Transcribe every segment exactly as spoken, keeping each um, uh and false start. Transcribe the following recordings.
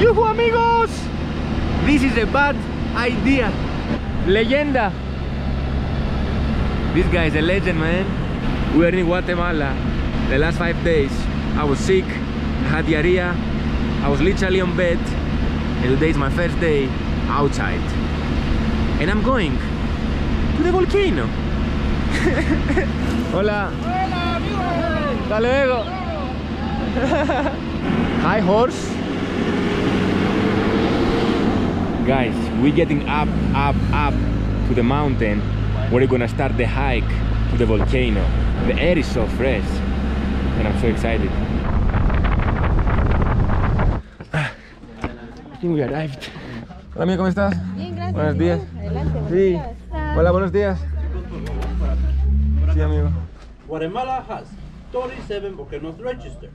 Yuhu, amigos! This is a bad idea. Leyenda. This guy is a legend, man. We are in Guatemala. The last five days, I was sick. I had diarrhea. I was literally on bed. And today is my first day outside. And I'm going to the volcano. Hola. Hola, amigo. Hasta luego. Hi, horse. Guys, we're getting up, up, up to the mountain where we're gonna start the hike to the volcano. The air is so fresh and I'm so excited. I think we arrived. Hola, amigo, ¿cómo estás? Bien, gracias. Buenos días. Adelante, buenos sí. días. Hola, buenos días. Sí, amigo. Guatemala has twenty-seven volcanoes registered.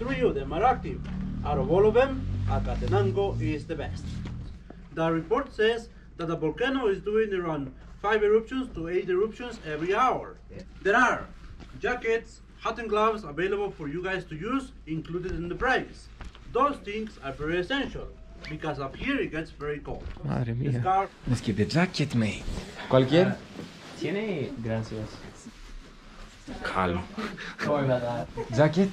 Three of them are active. Out of all of them, Acatenango is the best. The report says that the volcano is doing around five eruptions to eight eruptions every hour. Yeah. There are jackets, hats and gloves available for you guys to use, included in the price. Those things are very essential, because up here it gets very cold. Madre mía. Scarf... Let's get the jacket, mate. Cualquier? Uh, Tiene... Gracias. Calm. Sorry about that. Jacket?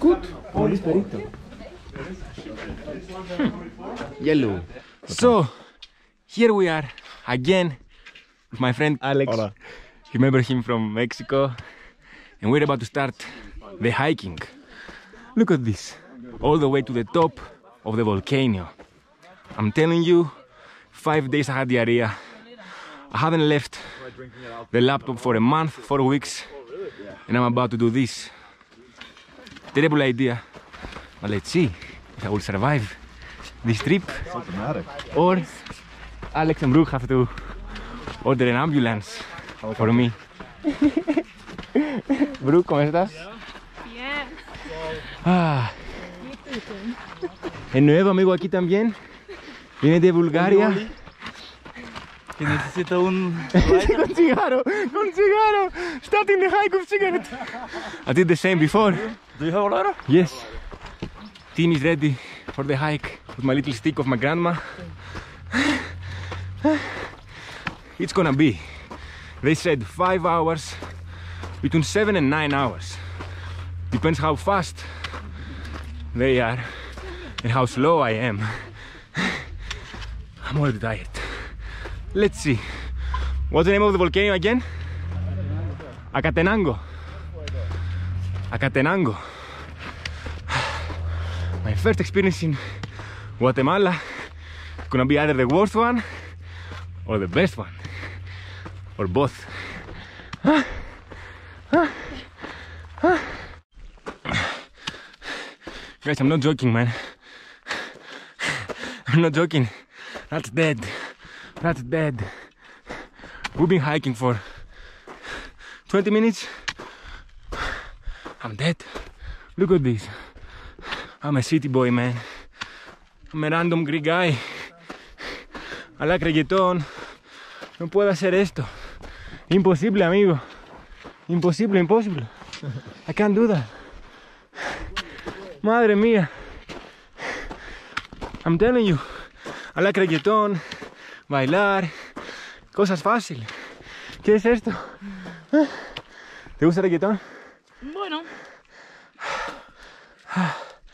Good. Police perito. Hmm. Yellow. Okay. So here we are again with my friend Alex. Hola. Remember him from Mexico, and we're about to start the hiking. Look at this, all the way to the top of the volcano. I'm telling you, five days I had diarrhea. I haven't left the laptop for a month, four weeks, and I'm about to do this. Terrible idea. But let's see if I will survive this trip, or Alex and Brooke have to order an ambulance for me. Brooke, ¿cómo estás? Bien. Ah. El nuevo amigo aquí también. Viene de Bulgaria. Que necesita un... Con cigarro, con cigarro. Starting the hike of cigarette. I did the same before. Do you have a lighter? Yes. Team is ready for the hike with my little stick of my grandma. It's gonna be, they said, five hours, between seven and nine hours. Depends how fast they are and how slow I am. I'm already tired. Let's see. What's the name of the volcano again? Acatenango. Acatenango. My first experience in Guatemala is gonna be either the worst one or the best one, or both. Huh? Huh? Huh? Guys, I'm not joking, man. I'm not joking. That's dead. That's dead. We've been hiking for twenty minutes. I'm dead. Look at this. I'm a city boy, man. I'm a random Greek guy. I like reggaeton. No puedo hacer esto. Imposible, amigo. Imposible, impossible. I can't do that. Madre mía. I'm telling you. I like reggaeton, bailar, cosas fáciles. ¿Qué es esto? ¿Eh? ¿Te gusta el reggaeton? Bueno.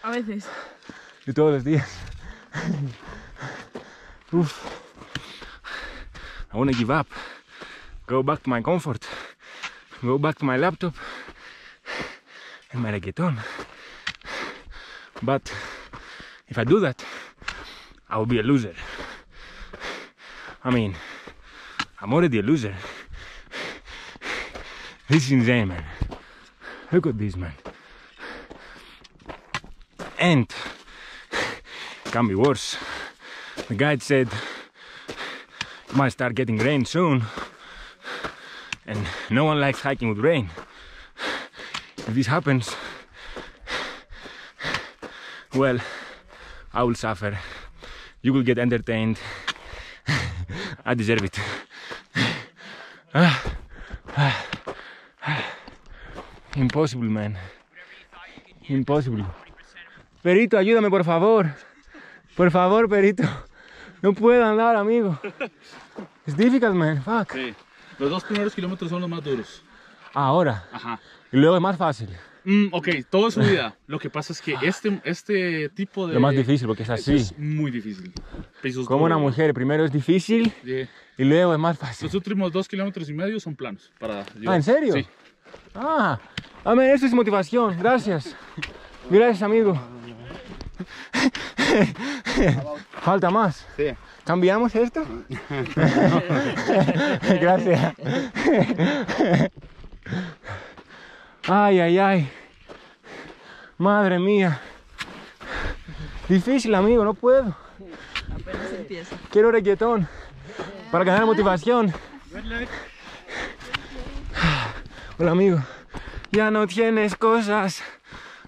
A veces. Y todos los días. Oof. I wanna give up. Go back to my comfort. Go back to my laptop. And my reggaeton. But if I do that, I will be a loser. I mean, I'm already a loser. This is insane, man. Look at this, man. And can be worse. The guide said it might start getting rain soon, and no one likes hiking with rain. If this happens, well, I will suffer. You will get entertained. I deserve it. Impossible, man. Impossible. Perito, ayúdame, por favor. Por favor, Perito. No puedo andar, amigo. It's difficult, man. Fuck. Sí. Los dos primeros kilómetros son los más duros. Ahora. Ajá. Y luego es más fácil. Mm, ok, todo es subida. Lo que pasa es que este, este tipo de... Lo más difícil, porque es así. Es muy difícil. Pisos Como duros. Una mujer, primero es difícil yeah. y luego es más fácil. Los últimos dos kilómetros y medio son planos. Para llegar. Ah, ¿en serio? Sí. Ah, amén, eso es motivación. Gracias. Gracias, amigo. Falta más. Sí. ¿Cambiamos esto? Gracias. Ay, ay, ay. Madre mía. Difícil, amigo, no puedo. Apenas empieza. Quiero reggaetón para ganar motivación. Hola, amigo. Ya no tienes cosas.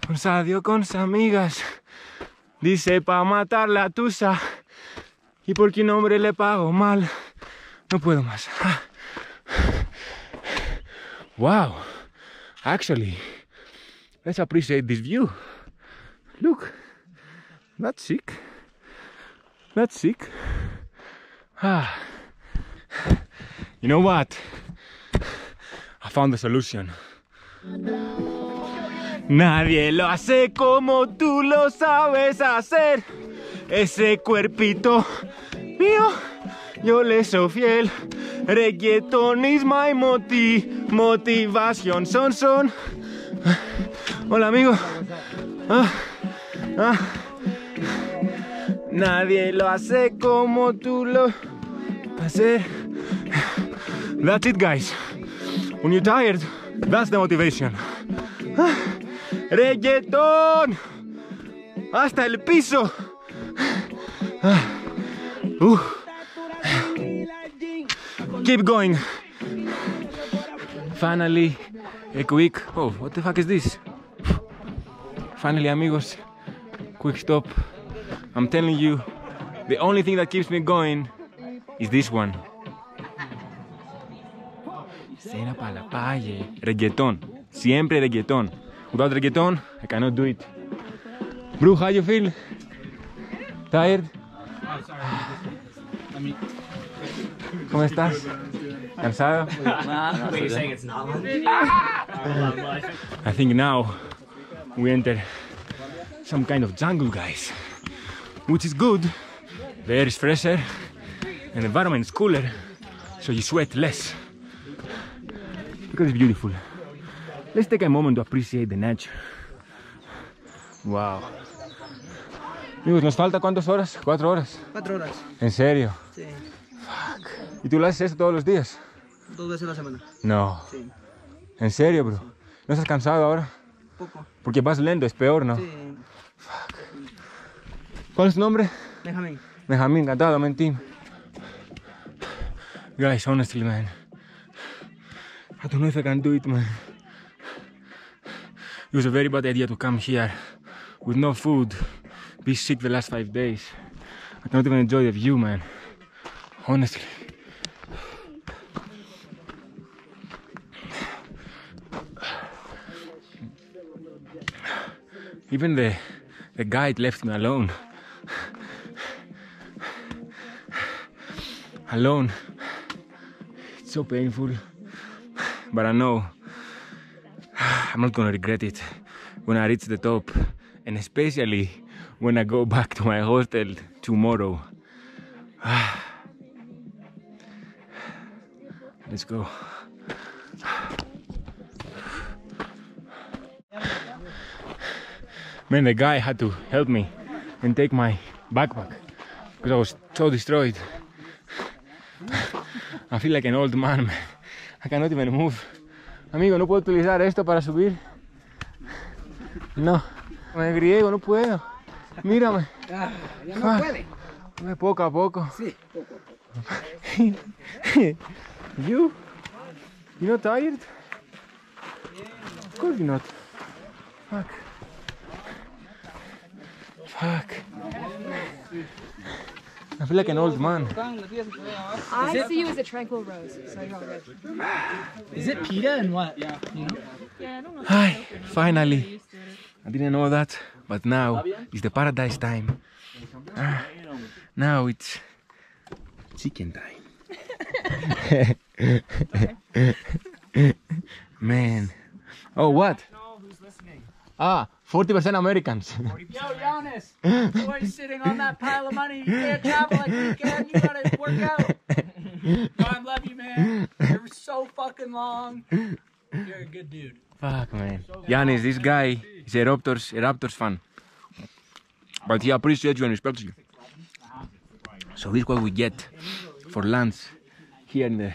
Un sadio con sus amigas. Dice pa' matar la tusa. Y porque un hombre le pago mal. No puedo más. Wow. Actually, let's appreciate this view. Look, that's sick. That's sick. Ah. You know what? I found the solution. Nadie lo hace como tú lo sabes hacer. Ese cuerpito mío, yo le soy fiel. Reggaeton is my moti, motivación, son, son. Hola, amigo. Ah, ah. Nadie lo hace como tú lo haces. That's it, guys. When you're tired, that's the motivation. Ah. Reggaeton. Hasta el piso. Ah. Uh. Keep going. Finally, a quick. Oh, what the fuck is this? Finally, amigos, quick stop. I'm telling you, the only thing that keeps me going is this one. Cena pa la calle. Reggaeton. Siempre reggaeton. Without reggaeton, I cannot do it. Brooke, how you feel? Tired? I'm sorry. I mean. ¿Cómo estás? ¿Cansado? I think now we enter some kind of jungle, guys, which is good. The air is fresher and the environment is cooler, so you sweat less. Because it's beautiful. Let's take a moment to appreciate the nature. Wow. Amigos, ¿nos falta cuántas horas? ¿Cuatro horas? Cuatro horas. ¿En serio? Sí. Fuck. ¿Y tú lo haces esto todos los días? Dos veces a la semana. No. Sí. ¿En serio, bro? Sí. ¿No estás cansado ahora? Un poco. Porque vas lento, es peor, ¿no? Sí. Fuck. ¿Cuál es tu nombre? Benjamin. Benjamin, encantado, man, team. Guys, honestly, man. I don't know if I can do it, man. It was a very bad idea to come here with no food, be sick the last five days. I cannot even enjoy the view, man. Honestly. Even the, the guide left me alone. Alone. It's so painful. But I know I'm not gonna regret it when I reach the top. And especially when I go back to my hostel tomorrow. Let's go. Man, the guy had to help me and take my backpack because I was so destroyed. I feel like an old man, man. I cannot even move. Amigo, ¿no puedo utilizar esto para subir? No. Me griego, no puedo. Mírame. Ah, ya no puede. Poco a poco. Sí, poco a poco. You? You're not tired? Of course you're not. Fuck. Fuck. I feel like an old man. I see you as a tranquil rose, so you're all good. Is it pita and what? Yeah, you know? Yeah, I don't know. Hi, finally. I didn't know that, But now it's the paradise time. Ah, now it's chicken time. Man. Oh, what? Ah, forty percent Americans. Yo, Giannis, why are you sitting on that pile of money? You can't travel like you can. You gotta work out. God, love you, man. You're so fucking long. You're a good dude. Fuck, man. Giannis, this guy is a Raptors, a Raptors fan. But he appreciates you and respects you. So this is what we get for lunch here in the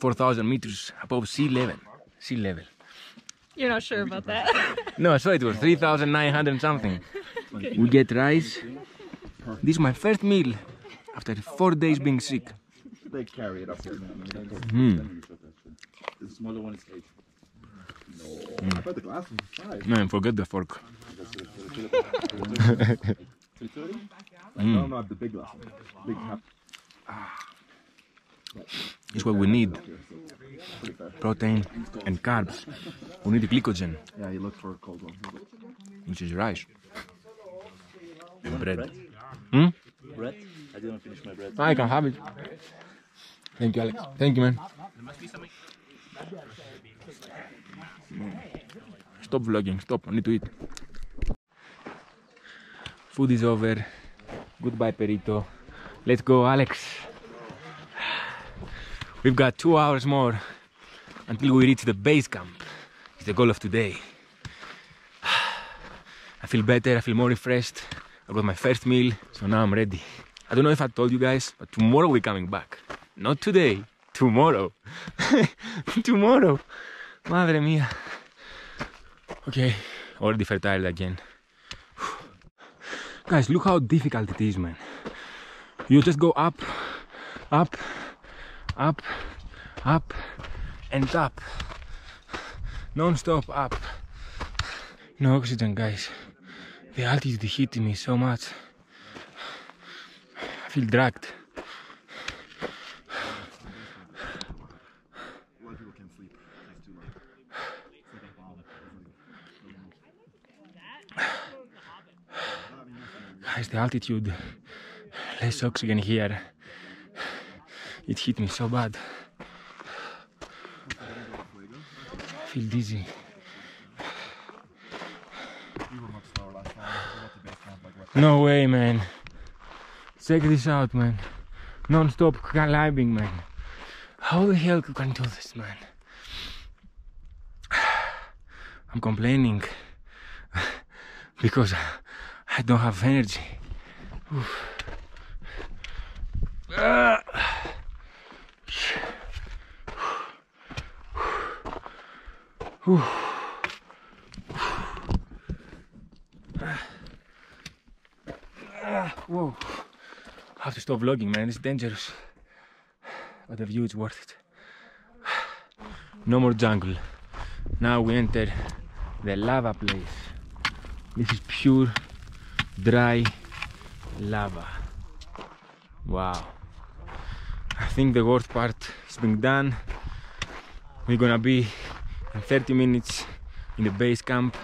four thousand meters above sea level. Sea level. You're not sure about that. No, I saw it was three thousand nine hundred something. Okay. We get rice. This is my first meal after four days being sick. They carry it up here. Mm. The smaller one is eight. No. Mm. I thought the glass was five. Man, forget the fork. three thirty? Like, mm. No, not the big glass. Big cup. Ah. It's what we need. Protein and carbs. We need glycogen. Yeah, you look for a cold one. Which is rice. And bread. Bread? Hmm? Bread? I didn't finish my bread. I can have it. Thank you, Alex. Thank you, man. Stop vlogging. Stop. I need to eat. Food is over. Goodbye, Perito. Let's go, Alex. We've got two hours more until we reach the base camp. It's the goal of today. I feel better, I feel more refreshed. I got my first meal, so now I'm ready. I don't know if I told you guys, but tomorrow we're coming back. Not today, tomorrow. Tomorrow. Madre mia. Okay, already fertile again. Guys, look how difficult it is, man. You just go up, up, up, up, and up. Non-stop up. No oxygen, guys. The altitude is hitting me so much. I feel dragged. Guys, the altitude, less oxygen here. It hit me so bad. I feel dizzy. No way, man. Check this out, man. Non-stop climbing, man. How the hell you can do this, man? I'm complaining because I don't have energy. Whew. Ah. Ah. Whoa. I have to stop vlogging, man, it's dangerous. But the view is worth it. No more jungle. Now we enter the lava place. This is pure, dry lava. Wow. I think the worst part is being done. We're gonna be in thirty minutes in the base camp.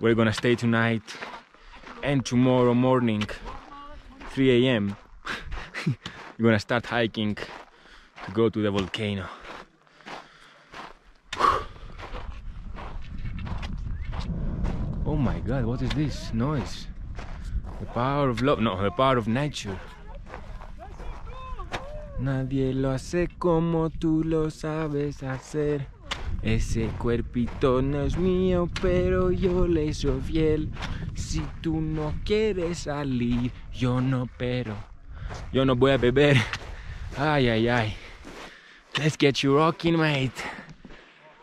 We're gonna stay tonight and tomorrow morning three A M we're gonna start hiking to go to the volcano. Oh my god, what is this noise? The power of love, no, the power of nature. Nadie lo hace como tú lo sabes hacer. Ese cuerpito no es mío, pero yo le soy fiel. Si tú no quieres salir, yo no, pero yo no voy a beber. Ay, ay, ay. Let's get you rocking, mate.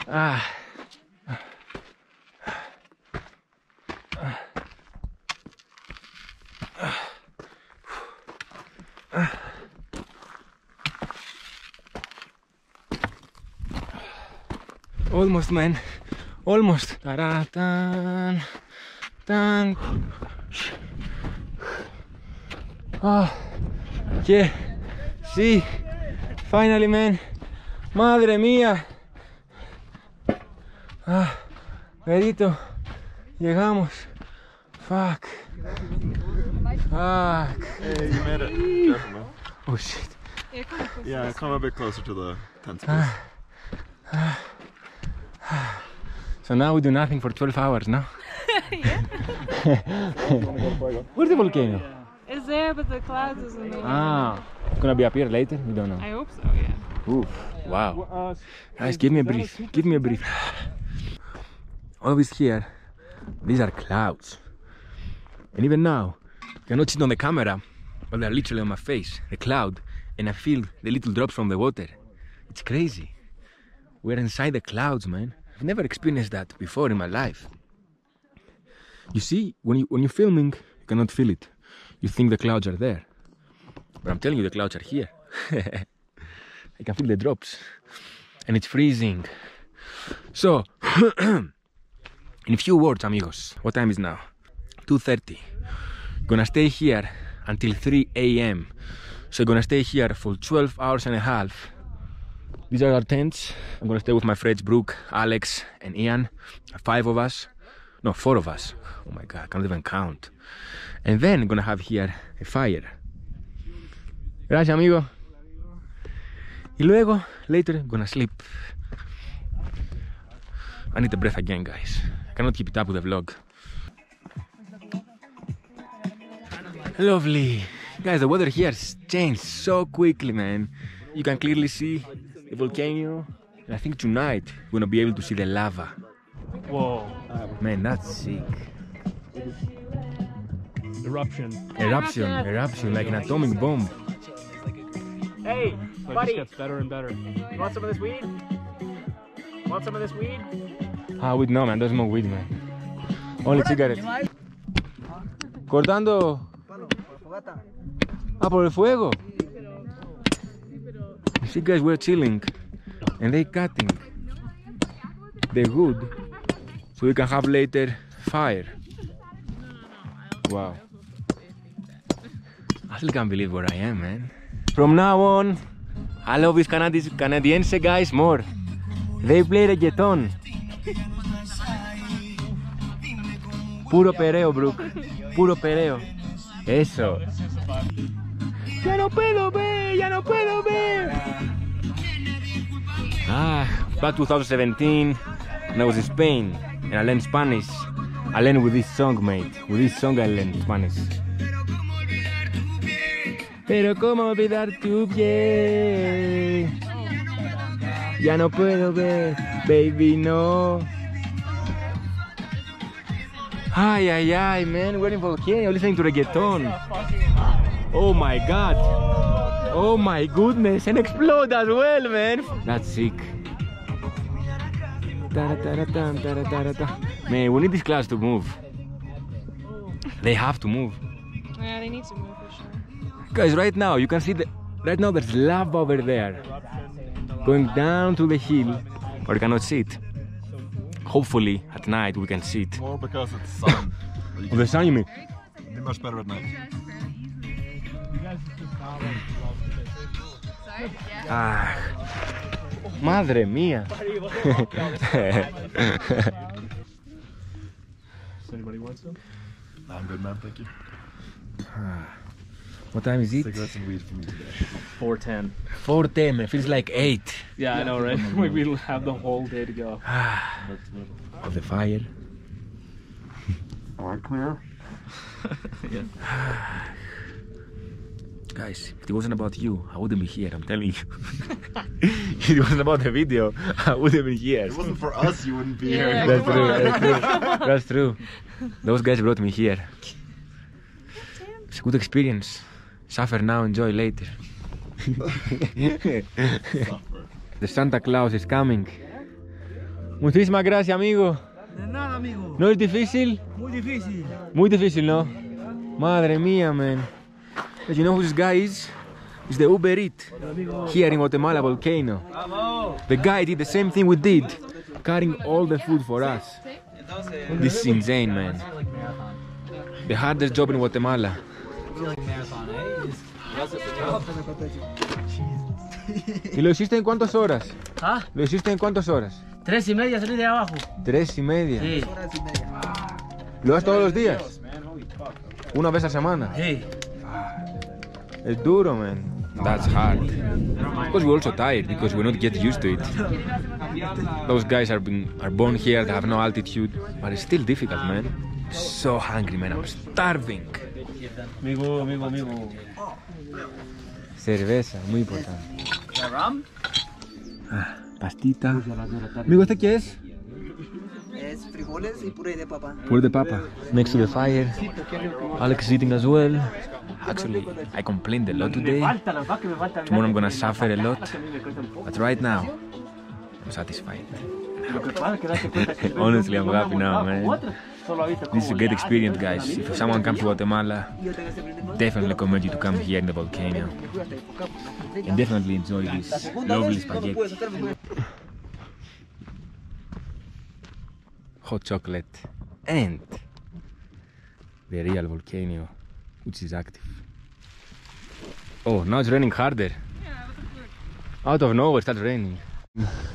Ah. Ah. Ah. Ah. Ah. Almost, man. Almost. Ta-da, tan, tan. Oh, yeah. See. Finally, man. Madre mía. Ah, Perito. Llegamos. Fuck. Fuck. Hey, you made it. Definitely. Oh shit. Yeah, come a bit closer to the tent space. So now we do nothing for twelve hours, no? Yeah. Where's the volcano? It's there, but the clouds isn't there. Ah, it's gonna be up here later? We don't know. I hope so, yeah. Oof, wow. Guys, give me a brief. Give me a brief. Always here, these are clouds. And even now, you cannot see it on the camera, but they're literally on my face, the cloud, and I feel the little drops from the water. It's crazy. We're inside the clouds, man. I've never experienced that before in my life. You see, when, you, when you're filming, you cannot feel it. You think the clouds are there. But I'm telling you, the clouds are here. I can feel the drops. And it's freezing. So, in a few words, amigos, what time is now? two thirty. Gonna stay here until three A M So gonna stay here for twelve hours and a half. These are our tents. I'm gonna stay with my friends Brooke, Alex and Ian. Five of us. No, four of us. Oh my god, I can't even count. And then gonna have here a fire. Gracias, amigo. Y luego, later, gonna sleep. I need a breath again, guys. I cannot keep it up with the vlog. Lovely. Guys, the weather here has changed so quickly, man. You can clearly see the volcano. And I think tonight we're gonna be able to see the lava. Whoa. Man, that's sick. Eruption. Eruption, eruption, like an atomic bomb. Hey, buddy. It gets better and better. You want some of this weed? Want some of this weed? Ah, weed, no, man. There's no weed, man. Only cigarettes. Cortando. Ah, por el fuego. You see, guys, we're chilling and they're cutting the wood so we can have later fire. Wow. I still can't believe where I am, man. From now on, I love these Canadi Canadiense guys more. They play reggaeton. Puro pereo, Brooke. Puro pereo. Eso. Ya no puedo ver, ya no puedo ver. Ah, back two thousand seventeen, and I was in Spain, and I learned Spanish. I learned with this song, mate. With this song, I learned Spanish. Pero cómo olvidar tu piel. Ya no puedo ver, baby, no. Ay, ay, ay, man, we're in volcano, listening to reggaeton. Oh my god. Oh my goodness, and explode as well, man. That's sick. Man, we need this class to move. They have to move. Yeah, they need to move for sure. Guys, right now, you can see that right now there's lava over there. Going down to the hill, or you cannot see it. Hopefully, at night, we can see it. More because it's sun. Oh, the sun, you mean? It'd be much better at night. Ah, madre mia. Does anybody want some? No, I'm good, man. Thank you. Ah. What time is it? Cigarettes and weed for me today. four ten. four ten, it feels like eight. Yeah, yeah, I know, right? We'll have the whole day to go. Oh, the fire. Am I clear? Yeah. Guys, if it wasn't about you, I wouldn't be here, I'm telling you. If it wasn't about the video, I wouldn't be here. If it wasn't for us, you wouldn't be yeah, here. That's true, that's true. That's true. Those guys brought me here. It's a good experience. Suffer now, enjoy later. The Santa Claus is coming. Muchísimas gracias, amigo. De nada, amigo. ¿No es difícil? Muy difícil. Muy difícil, ¿no? Madre mía, man. But you know who this guy is? It's the Uber Eats here in Guatemala volcano. The guy did the same thing we did, carrying all the food for us. This is insane, man. The hardest job in Guatemala. ¿Y lo hiciste en cuántas horas? ¿Ah? ¿Lo hiciste en cuántas horas? Tres y media salí de abajo. Tres y media. Sí. ¿Lo haces todos los días? Una vez a semana? Hey. Ah, it's duro, man. That's hard. Because we're also tired, because we don't get used to it. Those guys are, being, are born here, they have no altitude. But it's still difficult, man. I'm so hungry, man. I'm starving. Amigo, amigo, amigo. Cerveza, muy importante. ¿Rum? Ah, pastita. Amigo, ¿este qué es? Es frijoles y puré de papa. Puré de papa. Next to the fire. Alex is eating as well. Actually, I complained a lot today. Tomorrow I'm gonna suffer a lot. But right now, I'm satisfied. Honestly, I'm happy now, man. This is a great experience, guys. If someone comes to Guatemala, definitely recommend you to come here in the volcano. And definitely enjoy this lovely spaghetti. Hot chocolate and the real volcano, which is active. Oh, now it's raining harder. Out of nowhere, it starts raining.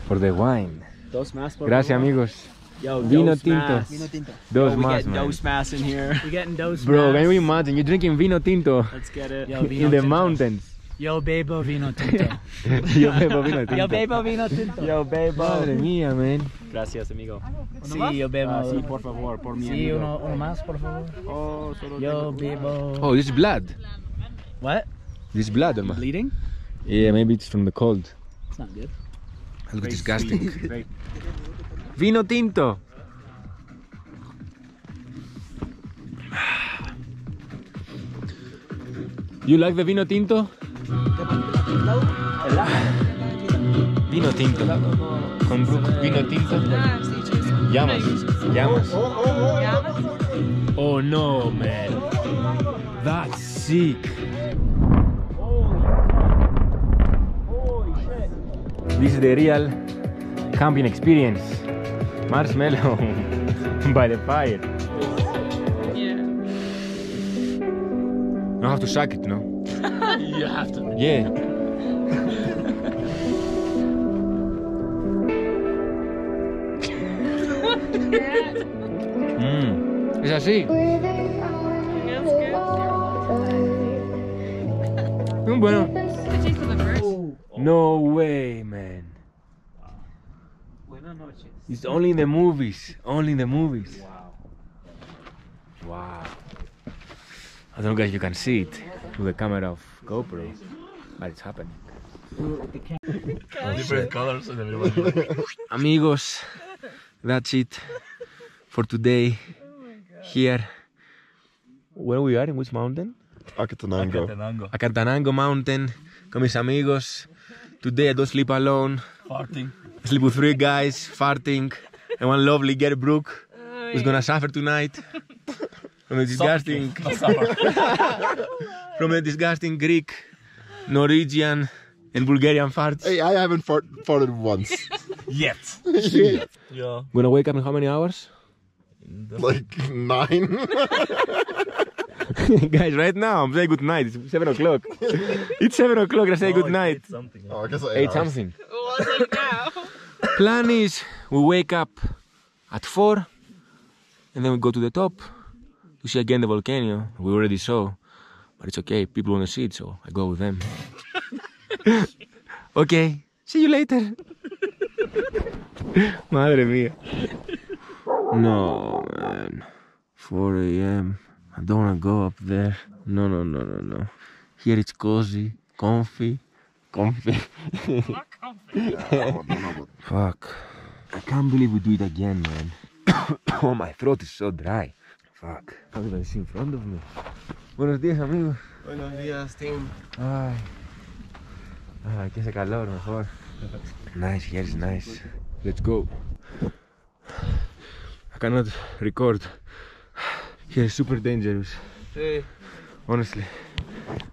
For the wine. Gracias, amigos. Yo, vino tinto. Vino tinto. Dos mas, man. Dos mas in here. We're getting dos mas. Bro, can you imagine? You're drinking vino tinto. Let's get it. Yo, in the tinto. Mountains. Yo bebo vino tinto. Yo bebo vino tinto. Yo bebo vino tinto. Yo bebo. Madre mía, man. Gracias, amigo. Sí, yo bebo. Ah, sí, por favor, por mi amigo. Sí, uno, uno más, por favor. Oh, solo yo bebo. Oh, this is blood. What? This is blood, man. Bleeding? Yeah, maybe it's from the cold. It's not good. That looks disgusting. Vino tinto. You like the vino tinto? Vino tinto. Con Brooke, vino tinto. Llamas. Llamas. Oh no, man. That's sick. This is the real camping experience. Marshmallow by the fire. Yeah. You have to suck it, no? You have to. Yeah. mm. It's así. Muy bueno. No way, man. It's only in the movies, only in the movies. Wow. Wow. I don't know if you can see it through the camera of GoPro, but it's happening. Different colors and everyone. Amigos, that's it for today. Here, where we are, in which mountain? Acatenango. Acatenango. Acatenango mountain. Con mis amigos. Today I don't sleep alone. Farting. I sleep with three guys, farting, and one lovely girl, Brooke, oh, who's yeah. gonna suffer tonight from a disgusting, from a disgusting Greek, Norwegian, and Bulgarian farts. Hey, I haven't fart farted once yet. Yet. Yeah. Gonna wake up in how many hours? Like nine. Guys, right now I'm saying good night. It's seven o'clock. It's seven o'clock. I say no, good night. Ate something. Oh, I guess I ate something. What's it now? Plan is we wake up at four and then we go to the top to see again the volcano. We already saw, but it's okay. People want to see it, so I go with them. Okay, see you later. Madre mía. No, man. four A M I don't want to go up there. No, no, no, no, no. Here it's cozy, comfy, comfy. Not comfy. Fuck. I can't believe we do it again, man. Oh, my throat is so dry. Fuck. How did I see in front of me? Buenos días, amigos. Buenos días, team. Ay. Ay, que hace calor, mejor. Nice, here is nice. Let's go. I cannot record. Here is super dangerous. Hey. Honestly,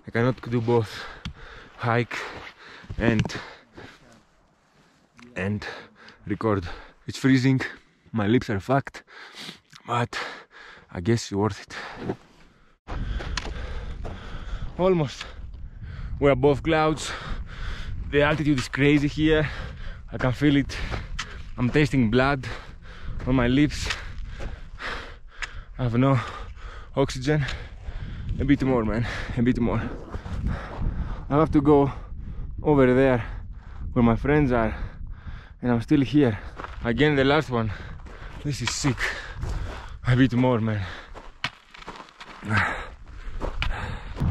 I cannot do both hike and and record. It's freezing. My lips are fucked, but I guess it's worth it. Almost. We're above clouds. The altitude is crazy here. I can feel it. I'm tasting blood on my lips. I have no oxygen. a bit more, man, a bit more. I have to go over there where my friends are, and I'm still here. Again, the last one. This is sick. A bit more, man.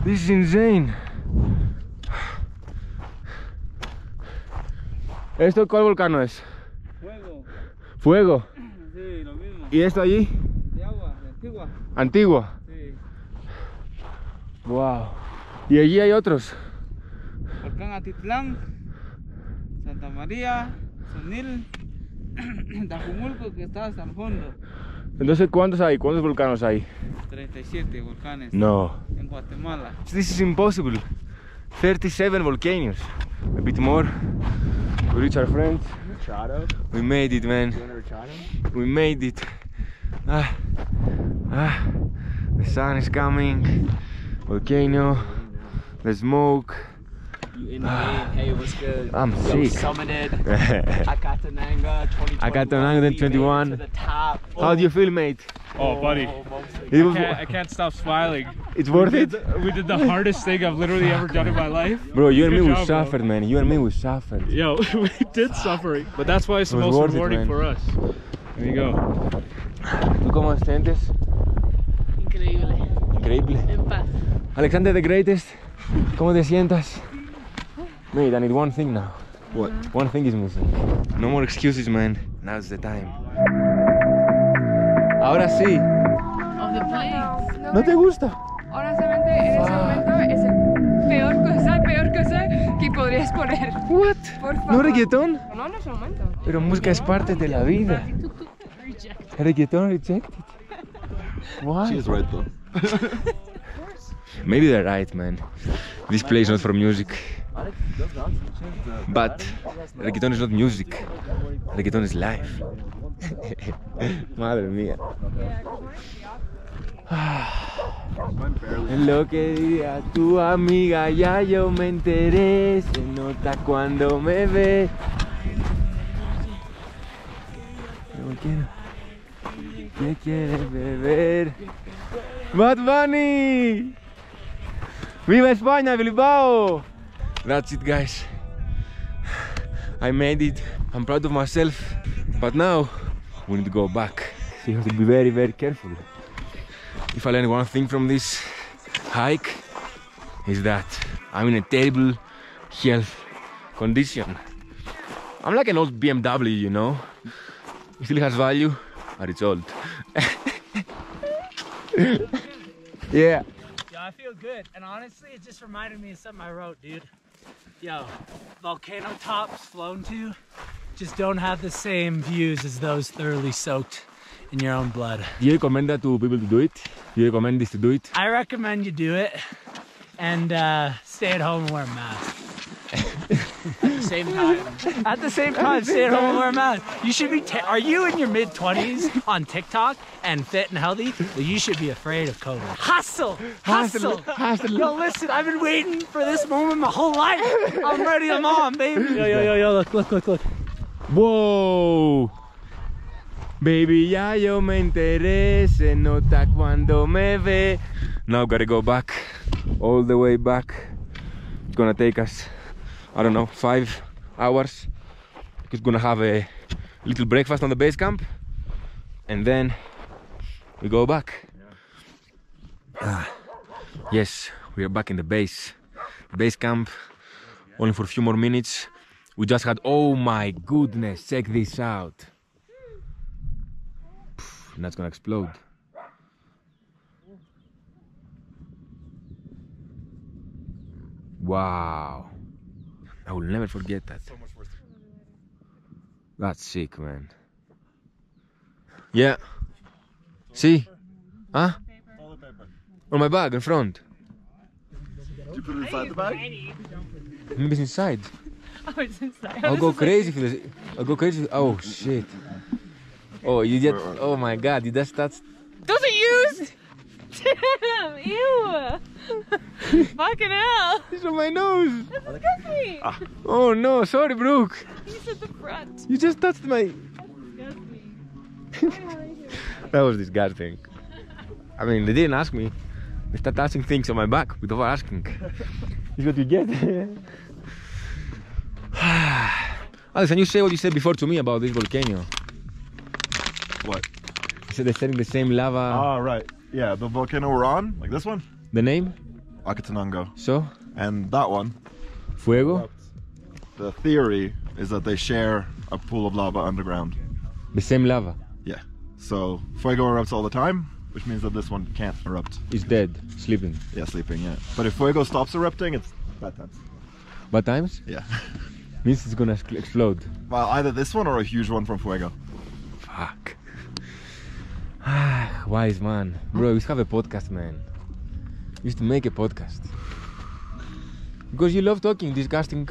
This is insane. ¿Esto cuál volcán es? Fuego. Fuego. Sí, lo mismo. ¿Y esto allí? De agua, de Antigua. Antigua. Sí. Wow. ¿Y allí hay otros? Volcán Atitlán, Santa María, Sonil, Tajumulco, que está hasta el fondo. Entonces, ¿cuántos hay? ¿Cuántos volcanes hay? thirty-seven volcanes. No. En Guatemala. This is impossible. thirty-seven volcanoes. A bit more. We reach our friends. Richardo. We made it, man. We made it. Ah, ah. The sun is coming. Volcano. The smoke. In ah, hey, what's good? I'm Yo, sick. Summited Acatenango twenty twenty-one. twenty-one. To the top. Oh. How do you feel, mate? Oh, buddy. Oh, it was, I, can't, I can't stop smiling. It's worth we it? The, we did the hardest thing I've literally ever done in my life. Bro, you and good me, job, we suffered, bro. Man. You and me, we suffered. Yo, we did suffer. But that's why it's it the most rewarding it, for us. There you go. ¿Tú cómo te sientes? Increíble. Increíble. En paz. Alexander the Greatest, ¿cómo te sientas? Mate, I need one thing now. What? One thing is missing. No more excuses, man. Now's the time. Ahora sí. Of the planes. No, ¿No te gusta? Honestamente, en ese momento es el peor cosa, peor cosa que podrías poner. What? Por favor. ¿No reggaetón? No, en ese momento. Pero música es parte de la vida. Reggaetón rejected. Why? She's right though. Maybe they're right, man. This place is not for music. But reggaeton is not music. Reggaeton is life. Madre mía. Lo que diría tu amiga ya yo me enteré. Se nota cuando me ve. ¿Qué quieres beber? Bad Bunny! Viva España, Bilbao! That's it, guys. I made it. I'm proud of myself. But now we need to go back. So you have to be very, very careful. If I learn one thing from this hike, is that I'm in a terrible health condition. I'm like an old B M W, you know. It still has value, but it's old. Yeah. Yeah, I feel good. And honestly, it just reminded me of something I wrote, dude. Yo, volcano tops flown to just don't have the same views as those thoroughly soaked in your own blood. Do you recommend that to people to do it? Do you recommend this to do it? I recommend you do it and uh, stay at home and wear a mask. At the same time. At the same time, stay at home and wear a mask. You should be, are you in your mid twenties on TikTok and fit and healthy? Well, you should be afraid of COVID. Hustle! Hustle! Hustle! Yo, listen, I've been waiting for this moment my whole life. I'm ready to mom, baby. Yo, yo, yo, yo, look, look, look, look. Whoa! Baby, ya yo me enteré, se nota cuando me ve. Now gotta go back, all the way back. It's gonna take us, I don't know, five hours. Just gonna have a little breakfast on the base camp, and then we go back. Ah, yes, we are back in the base, base camp. Only for a few more minutes. We just had. Oh my goodness! Check this out. And that's gonna explode. Wow! I will never forget that. So much worse. That's sick, man. Yeah. See? Huh? On my bag in front. Did you put it inside the bag? Maybe it's inside. Oh, it's inside. I'll go crazy for this. I'll go crazy. Oh shit. Oh, you did. Oh my God, you just touched. Those are used. Damn, ew! Fucking hell! It's on my nose! That's disgusting! Ah. Oh no, sorry, Brooke! He's at the front! You just touched my... That's disgusting. That was disgusting. I mean, they didn't ask me. Start asking things on my back without asking. It's what you get. Alex, can you say what you said before to me about this volcano? What? You said they're setting the same lava. Ah, right. Yeah, the volcano we're on, like this one. The name? Acatenango. So? And that one? Fuego? The theory is that they share a pool of lava underground. The same lava? Yeah. So, Fuego erupts all the time, which means that this one can't erupt. It's dead, sleeping. Yeah, sleeping, yeah. But if Fuego stops erupting, it's bad times. Bad times? Yeah. Means it's gonna explode. Well, either this one or a huge one from Fuego. Fuck. Ah, wise man. Bro, we used to have a podcast, man. We used to make a podcast. Because you love talking, disgusting.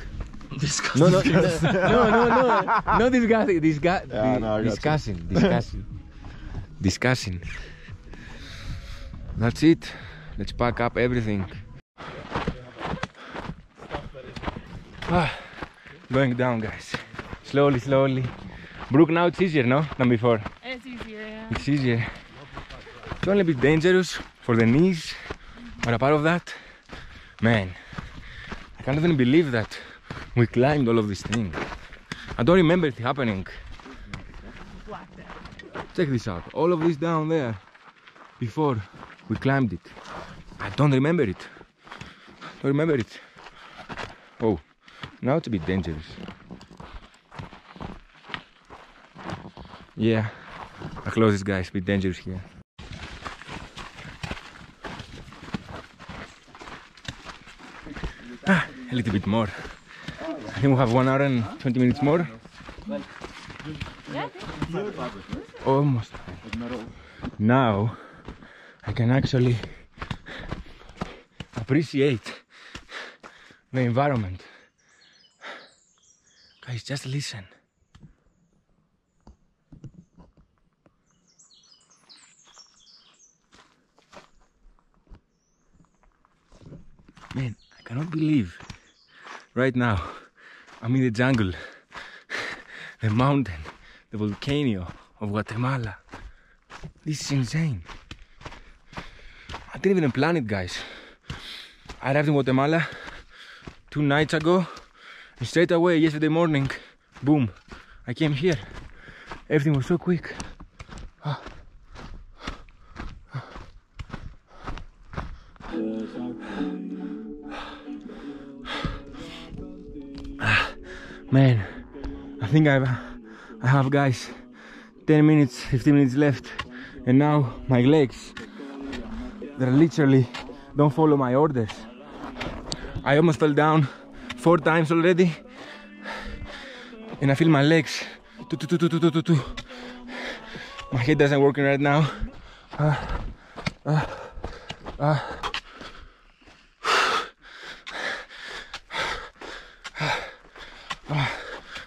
Disgusting. No, no, disgusting. no, no, no, no, no disgusting. Disga yeah, di no, discussing, discussing. Discussing. That's it. Let's pack up everything. Ah, going down, guys. Slowly, slowly. Brooke, now it's easier, no? Than before. It's easier, yeah. It's easier. It's only a bit dangerous for the knees, but apart of that, man, I can't even believe that we climbed all of this thing. I don't remember it happening. Check this out. All of this down there, before we climbed it. I don't remember it. Don't remember it. Oh, now it's a bit dangerous. Yeah, I close this, guys. It's a bit dangerous here. Ah, a little bit more. I think we have one hour and twenty minutes more. Almost. Now I can actually appreciate the environment. Guys, just listen. Man, I cannot believe right now I'm in the jungle, the mountain, the volcano of Guatemala. This is insane. I didn't even plan it, guys. I arrived in Guatemala two nights ago, and straight away, yesterday morning, boom, I came here. Everything was so quick. Ah. Ah. Man, I think I've, I have, guys, ten minutes, fifteen minutes left, and now my legs, they're literally don't follow my orders. I almost fell down four times already, and I feel my legs. My head doesn't work right now. Uh, uh, uh.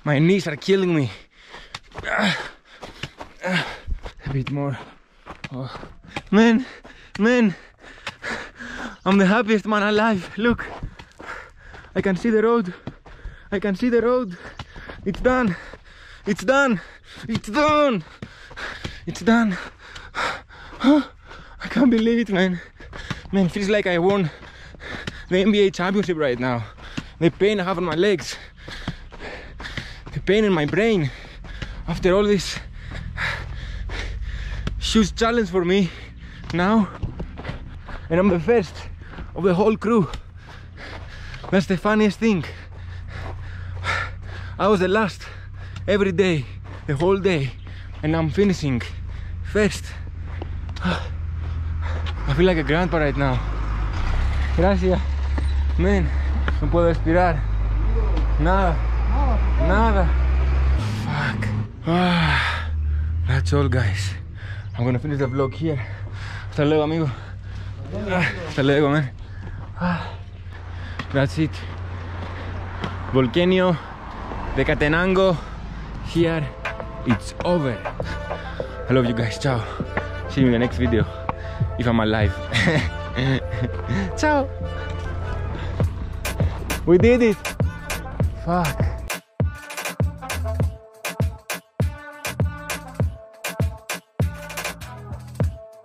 My knees are killing me. A bit more. Oh. Man, man, I'm the happiest man alive. Look, I can see the road. I can see the road. It's done. It's done. It's done. It's done. I can't believe it, man. Man, it feels like I won the N B A championship right now. The pain I have on my legs. The pain in my brain after all this huge challenge for me now, and I'm the first of the whole crew. That's the funniest thing. I was the last every day, the whole day, and I'm finishing first. I feel like a grandpa right now. Gracias, man. No puedo respirar. Nada. Nada. Fuck. Ah, that's all, guys. I'm gonna finish the vlog here. Hasta luego, amigo. Ah, hasta luego, man. Ah, that's it. Volcano de Acatenango. Here, it's over. I love you guys. Ciao. See you in the next video, if I'm alive. Ciao. We did it. Fuck.